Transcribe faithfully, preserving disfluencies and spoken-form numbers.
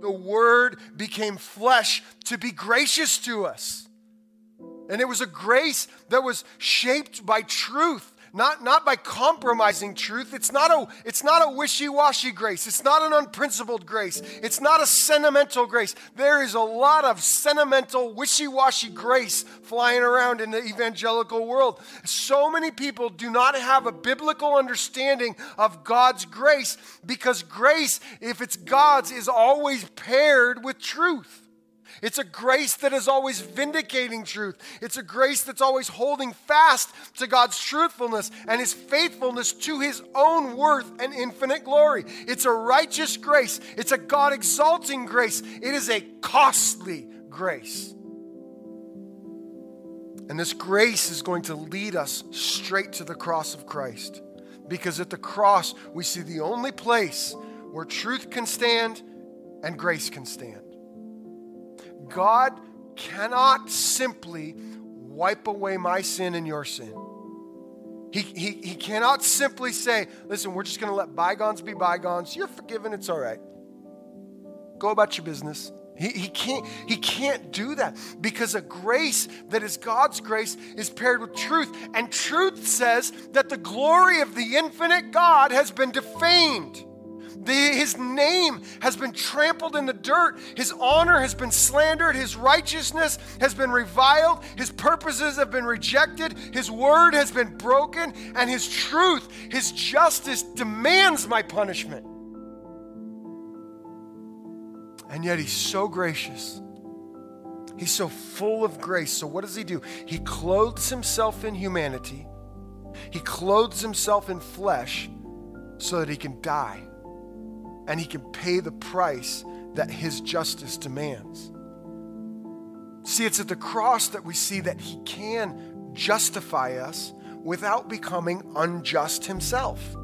The Word became flesh to be gracious to us. And it was a grace that was shaped by truth, not, not by compromising truth. It's not a, it's not a wishy-washy grace. It's not an unprincipled grace. It's not a sentimental grace. There is a lot of sentimental, wishy-washy grace flying around in the evangelical world. So many people do not have a biblical understanding of God's grace, because grace, if it's God's, is always paired with truth. It's a grace that is always vindicating truth. It's a grace that's always holding fast to God's truthfulness and His faithfulness to His own worth and infinite glory. It's a righteous grace. It's a God-exalting grace. It is a costly grace. And this grace is going to lead us straight to the cross of Christ, because at the cross we see the only place where truth can stand and grace can stand. God cannot simply wipe away my sin and your sin. He, he, he cannot simply say, listen, we're just going to let bygones be bygones. You're forgiven. It's all right. Go about your business. He, he, can't, he can't do that, because a grace that is God's grace is paired with truth. And truth says that the glory of the infinite God has been defamed. The, his name has been trampled in the dirt. His honor has been slandered. His righteousness has been reviled. His purposes have been rejected. His word has been broken. And His truth, His justice demands my punishment. And yet He's so gracious. He's so full of grace. So what does He do? He clothes Himself in humanity. He clothes Himself in flesh so that He can die. And He can pay the price that His justice demands. See, it's at the cross that we see that He can justify us without becoming unjust Himself.